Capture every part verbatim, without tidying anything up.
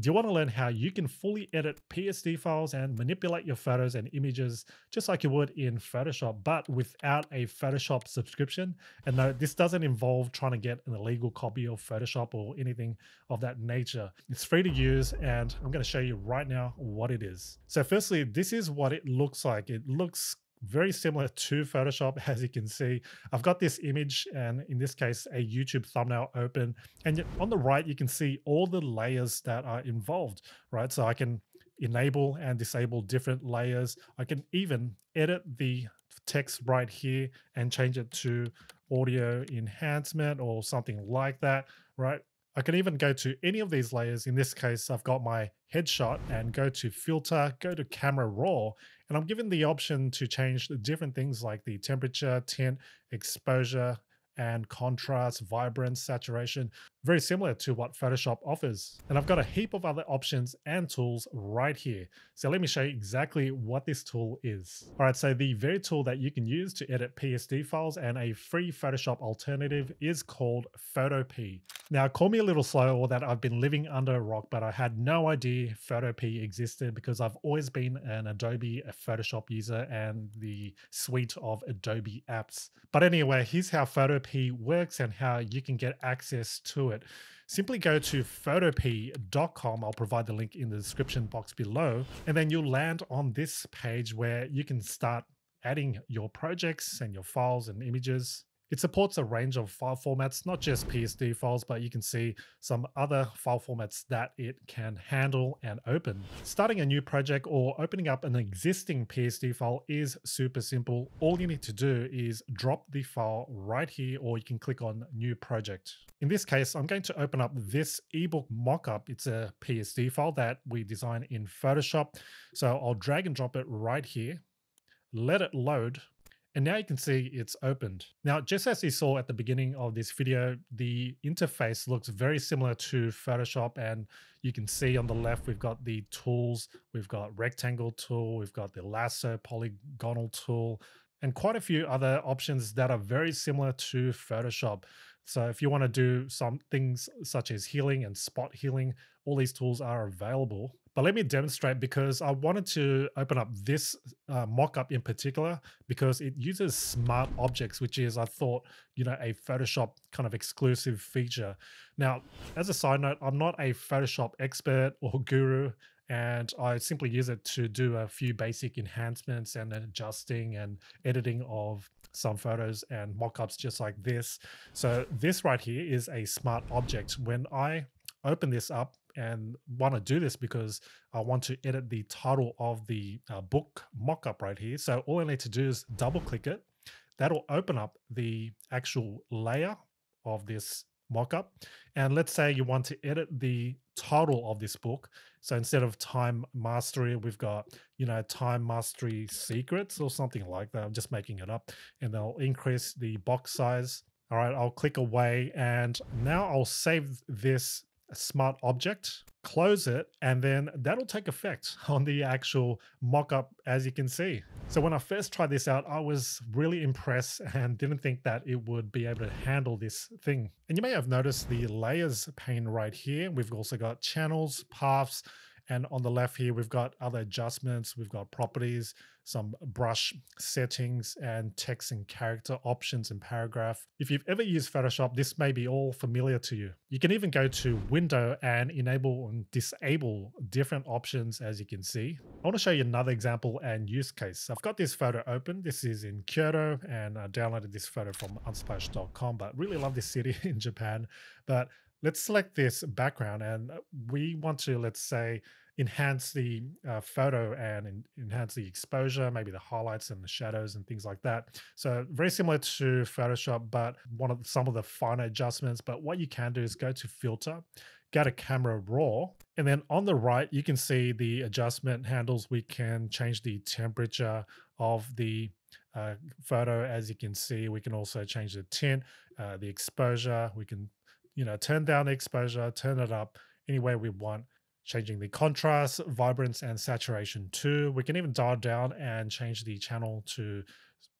Do you want to learn how you can fully edit P S D files and manipulate your photos and images just like you would in Photoshop, but without a Photoshop subscription? And no, this doesn't involve trying to get an illegal copy of Photoshop or anything of that nature. It's free to use, and I'm going to show you right now what it is. So firstly, this is what it looks like. It looks very similar to Photoshop, as you can see. I've got this image, and in this case, a YouTube thumbnail open. And on the right, you can see all the layers that are involved, right? So I can enable and disable different layers. I can even edit the text right here and change it to audio enhancement or something like that, right? I can even go to any of these layers. In this case, I've got my headshot, and go to filter, go to camera raw, and I'm given the option to change the different things like the temperature, tint, exposure, and contrast, vibrance, saturation, very similar to what Photoshop offers. And I've got a heap of other options and tools right here. So let me show you exactly what this tool is. All right, so the very tool that you can use to edit P S D files and a free Photoshop alternative is called Photopea. Now, call me a little slow or that I've been living under a rock, but I had no idea Photopea existed because I've always been an Adobe Photoshop user and the suite of Adobe apps. But anyway, here's how Photopea works and how you can get access to it. It. Simply go to photopea dot com. I'll provide the link in the description box below, and then you'll land on this page where you can start adding your projects and your files and images. It supports a range of file formats, not just P S D files, but you can see some other file formats that it can handle and open. Starting a new project or opening up an existing P S D file is super simple. All you need to do is drop the file right here, or you can click on New Project. In this case, I'm going to open up this ebook mockup. It's a P S D file that we designed in Photoshop. So I'll drag and drop it right here, let it load. And now you can see it's opened. Now, just as you saw at the beginning of this video, the interface looks very similar to Photoshop, and you can see on the left, we've got the tools, we've got rectangle tool, we've got the lasso polygonal tool, and quite a few other options that are very similar to Photoshop. So if you want to do some things such as healing and spot healing, all these tools are available. But let me demonstrate, because I wanted to open up this uh, mock-up in particular because it uses smart objects, which is, I thought, you know, a Photoshop kind of exclusive feature. Now, as a side note, I'm not a Photoshop expert or guru, and I simply use it to do a few basic enhancements and adjusting and editing of some photos and mock-ups just like this. So this right here is a smart object. When I open this up, and want to do this because I want to edit the title of the uh, book mockup right here. So all I need to do is double click it. That'll open up the actual layer of this mockup. And let's say you want to edit the title of this book. So instead of Time Mastery, we've got, you know, Time Mastery Secrets or something like that. I'm just making it up, and they'll increase the box size. All right, I'll click away, and now I'll save this a smart object, close it, and then that'll take effect on the actual mockup, as you can see. So when I first tried this out, I was really impressed and didn't think that it would be able to handle this thing. And you may have noticed the layers pane right here. We've also got channels, paths, and on the left here, we've got other adjustments. We've got properties, some brush settings, and text and character options and paragraph. If you've ever used Photoshop, this may be all familiar to you. You can even go to Window and enable and disable different options, as you can see. I want to show you another example and use case. I've got this photo open. This is in Kyoto, and I downloaded this photo from unsplash dot com, but really love this city in Japan. But let's select this background, and we want to, let's say, enhance the uh, photo and en enhance the exposure, maybe the highlights and the shadows and things like that. So very similar to Photoshop, but one of some of the finer adjustments. But what you can do is go to Filter, go to Camera Raw, and then on the right, you can see the adjustment handles. We can change the temperature of the uh, photo, as you can see. We can also change the tint, uh, the exposure. We can, you know, turn down the exposure, turn it up any way we want. changing the contrast, vibrance, and saturation too. We can even dial down and change the channel to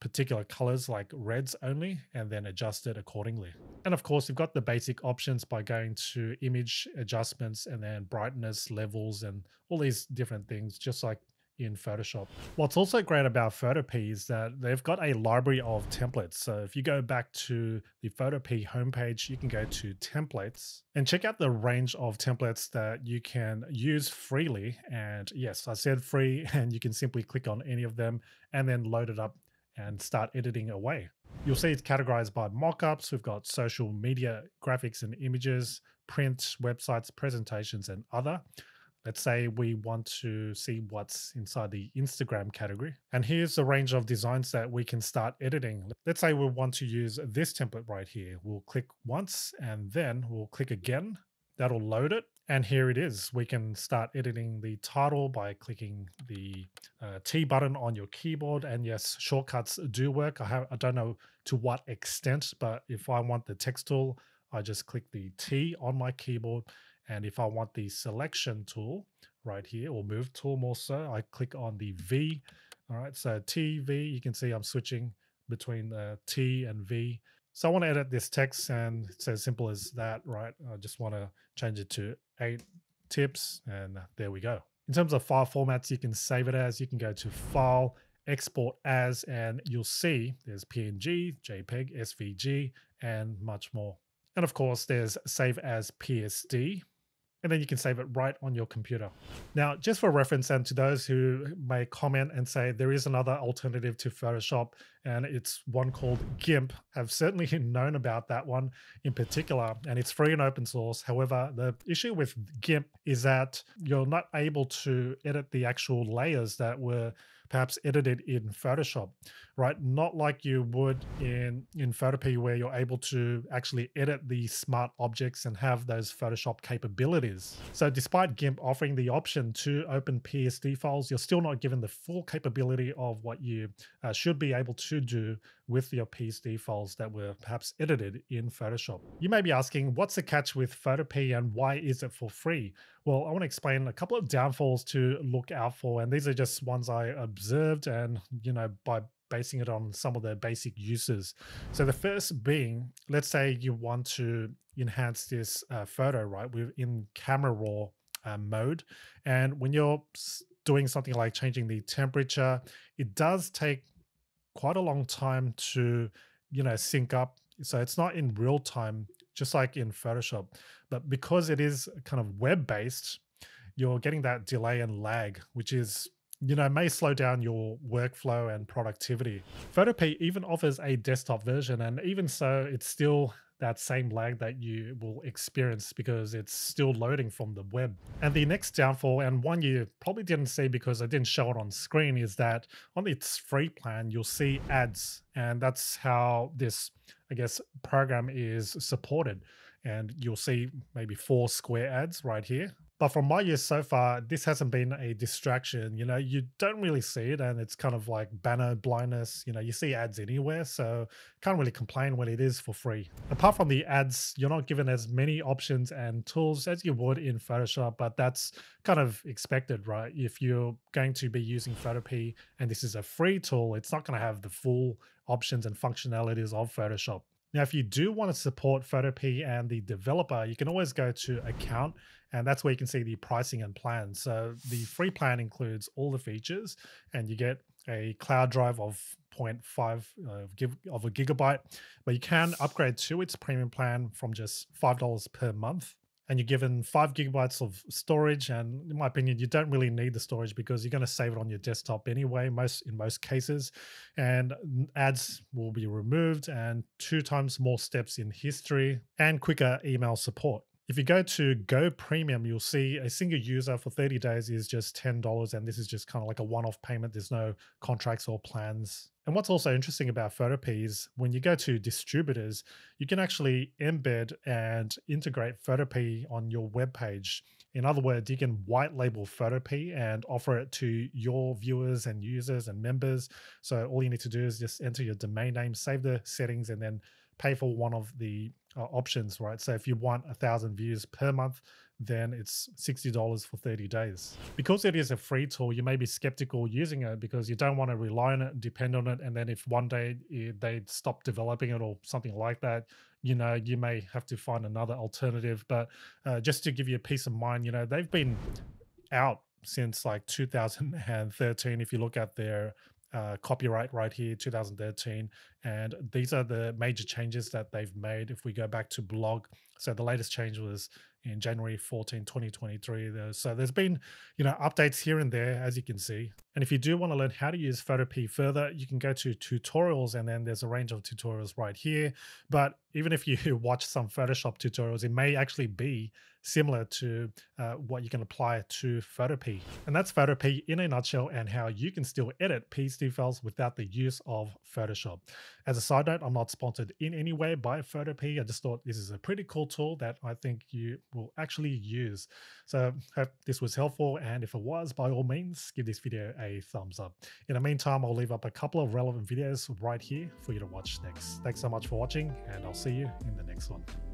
particular colors like reds only, and then adjust it accordingly. And of course, you've got the basic options by going to image adjustments and then brightness levels and all these different things, just like in Photoshop. What's also great about Photopea is that they've got a library of templates. So if you go back to the Photopea homepage, you can go to templates and check out the range of templates that you can use freely. And yes, I said free, and you can simply click on any of them and then load it up and start editing away. You'll see it's categorized by mockups. We've got social media, graphics and images, print, websites, presentations, and other. Let's say we want to see what's inside the Instagram category. And here's the range of designs that we can start editing. Let's say we want to use this template right here. We'll click once and then we'll click again. That'll load it. And here it is. We can start editing the title by clicking the uh, T button on your keyboard. And yes, shortcuts do work. I, have, I don't know to what extent, but if I want the text tool, I just click the T on my keyboard. And if I want the selection tool right here, or move tool more so, I click on the V. All right, so T, V, you can see I'm switching between the T and V. So I want to edit this text, and it's as simple as that, right? I just want to change it to eight tips, and there we go. In terms of file formats, you can save it as, you can go to File, Export As, and you'll see there's P N G, JPEG, S V G, and much more. And of course, there's Save As P S D. And then you can save it right on your computer. Now, just for reference, and to those who may comment and say there is another alternative to Photoshop, and it's one called GIMP. I've certainly known about that one in particular, and it's free and open source. However, the issue with GIMP is that you're not able to edit the actual layers that were perhaps edited in Photoshop, right? Not like you would in, in Photopea, where you're able to actually edit the smart objects and have those Photoshop capabilities. So despite GIMP offering the option to open P S D files, you're still not given the full capability of what you uh, should be able to do with your P S D files that were perhaps edited in Photoshop. You may be asking, what's the catch with Photopea and why is it for free? Well, I want to explain a couple of downfalls to look out for, and these are just ones I observed, and you know, by basing it on some of the basic uses. So the first being, let's say you want to enhance this uh, photo, right? We're in camera raw uh, mode, and when you're doing something like changing the temperature, it does take quite a long time to, you know, sync up. So it's not in real time, just like in Photoshop. But because it is kind of web-based, you're getting that delay and lag, which is, you know, may slow down your workflow and productivity. Photopea even offers a desktop version, and even so, it's still that same lag that you will experience because it's still loading from the web. And the next downfall, and one you probably didn't see because I didn't show it on screen, is that on its free plan, you'll see ads. And that's how this, I guess, program is supported. And you'll see maybe four square ads right here. But from my use so far, this hasn't been a distraction. You know, you don't really see it, and it's kind of like banner blindness. You know, you see ads anywhere, so can't really complain when it is for free. Apart from the ads, you're not given as many options and tools as you would in Photoshop, but that's kind of expected, right? If you're going to be using Photopea and this is a free tool, it's not going to have the full options and functionalities of Photoshop. Now, if you do want to support Photopea and the developer, you can always go to Account, and that's where you can see the pricing and plans. So the free plan includes all the features, and you get a cloud drive of zero point five uh, give, of a gigabyte, but you can upgrade to its premium plan from just five dollars per month. And you're given five gigabytes of storage. And in my opinion, you don't really need the storage because you're going to save it on your desktop anyway, most in most cases. And ads will be removed, and two times more steps in history, and quicker email support. If you go to Go Premium, you'll see a single user for thirty days is just ten dollars. And this is just kind of like a one-off payment. There's no contracts or plans. And what's also interesting about Photopea is when you go to distributors, you can actually embed and integrate Photopea on your web page. In other words, you can white label Photopea and offer it to your viewers and users and members. So all you need to do is just enter your domain name, save the settings, and then pay for one of the uh, options, right? So if you want a thousand views per month, then it's sixty dollars for thirty days. Because it is a free tool, you may be skeptical using it because you don't want to rely on it and depend on it. And then if one day they stop developing it or something like that, you know, you may have to find another alternative. But uh, just to give you a peace of mind, you know, they've been out since like two thousand thirteen, if you look at their Uh, copyright right here, two thousand thirteen. And these are the major changes that they've made. If we go back to blog, so the latest change was in January fourteenth, twenty twenty-three. So there's been, you know, updates here and there, as you can see. And if you do want to learn how to use Photopea further, you can go to tutorials, and then there's a range of tutorials right here. But even if you watch some Photoshop tutorials, it may actually be similar to uh, what you can apply to Photopea. And that's Photopea in a nutshell, and how you can still edit P S D files without the use of Photoshop. As a side note, I'm not sponsored in any way by Photopea. I just thought this is a pretty cool tool that I think you will actually use. So I hope this was helpful, and if it was, by all means, give this video a thumbs up. In the meantime, I'll leave up a couple of relevant videos right here for you to watch next. Thanks so much for watching, and I'll see you in the next one.